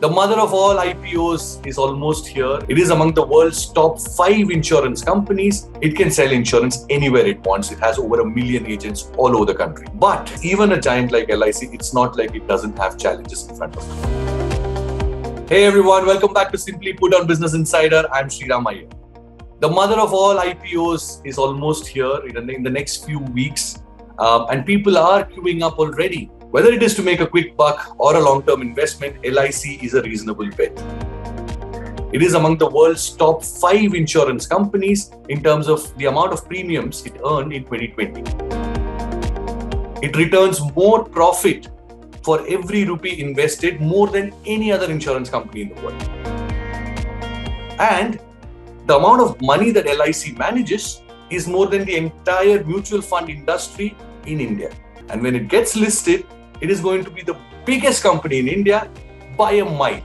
The mother of all IPOs is almost here. It is among the world's top 5 insurance companies. It can sell insurance anywhere it wants. It has over 1 million agents all over the country. But even a giant like LIC, it's not like it doesn't have challenges in front of it. Hey everyone, welcome back to Simply Put on Business Insider. I'm Sriram Iyer. The mother of all IPOs is almost here in the next few weeks. And people are queuing up already. Whether it is to make a quick buck or a long-term investment, LIC is a reasonable bet. It is among the world's top 5 insurance companies in terms of the amount of premiums it earned in 2020. It returns more profit for every rupee invested more than any other insurance company in the world. And the amount of money that LIC manages is more than the entire mutual fund industry in India. And when it gets listed, it is going to be the biggest company in India by a mile.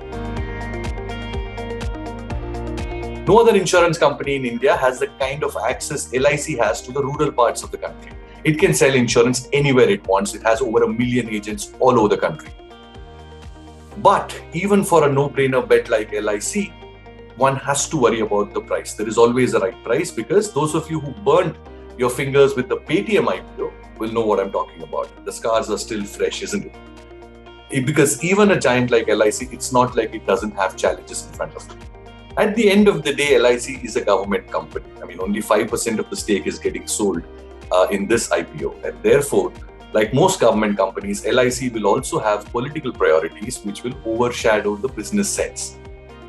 No other insurance company in India has the kind of access LIC has to the rural parts of the country. It can sell insurance anywhere it wants. It has over 1 million agents all over the country. But even for a no-brainer bet like LIC, one has to worry about the price. There is always a right price, because those of you who burnt your fingers with the Paytm IPO will know what I'm talking about. The scars are still fresh, isn't it? Because even a giant like LIC, it's not like it doesn't have challenges in front of it. At the end of the day, LIC is a government company. I mean, only 5% of the stake is getting sold in this IPO. And therefore, like most government companies, LIC will also have political priorities which will overshadow the business sense.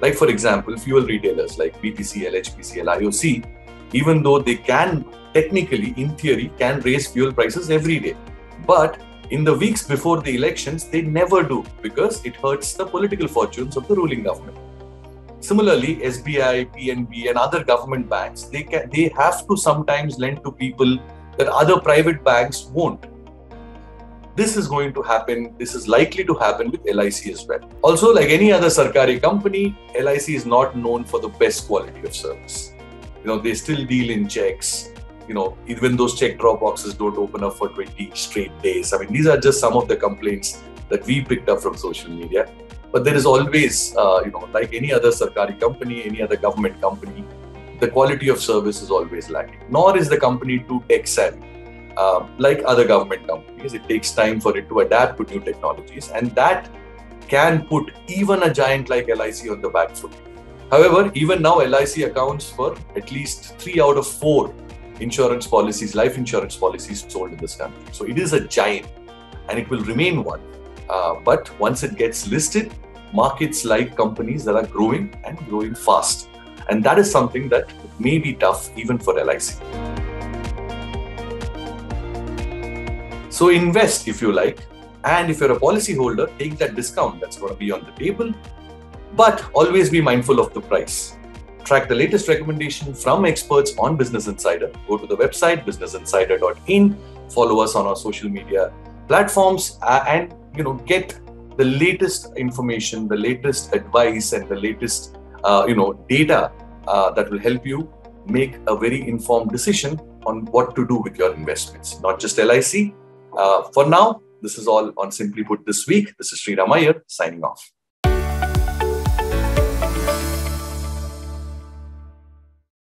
Like, for example, fuel retailers like BPCL, HPCL, IOC, even though they can technically, in theory, can raise fuel prices every day. But in the weeks before the elections, they never do, because it hurts the political fortunes of the ruling government. Similarly, SBI, PNB and other government banks, they have to sometimes lend to people that other private banks won't. This is going to happen. This is likely to happen with LIC as well. Also, like any other Sarkari company, LIC is not known for the best quality of service. You know, they still deal in checks. You know, even those check drop boxes don't open up for 20 straight days. I mean, these are just some of the complaints that we picked up from social media. But there is always, like any other Sarkari company, any other government company, the quality of service is always lacking. Nor is the company too tech savvy. Like other government companies, it takes time for it to adapt to new technologies, and that can put even a giant like LIC on the back foot. However, even now LIC accounts for at least 3 out of 4 insurance policies, life insurance policies sold in this country. So it is a giant and it will remain one. But once it gets listed, markets like companies that are growing and growing fast. And that is something that may be tough even for LIC. So invest if you like. And if you're a policyholder, take that discount that's going to be on the table. But always be mindful of the price. Track the latest recommendation from experts on Business Insider. Go to the website businessinsider.in. Follow us on our social media platforms, and get the latest information, the latest advice, and the latest data that will help you make a very informed decision on what to do with your investments, not just LIC. For now, this is all on Simply Put this week. This is Sriram Iyer signing off.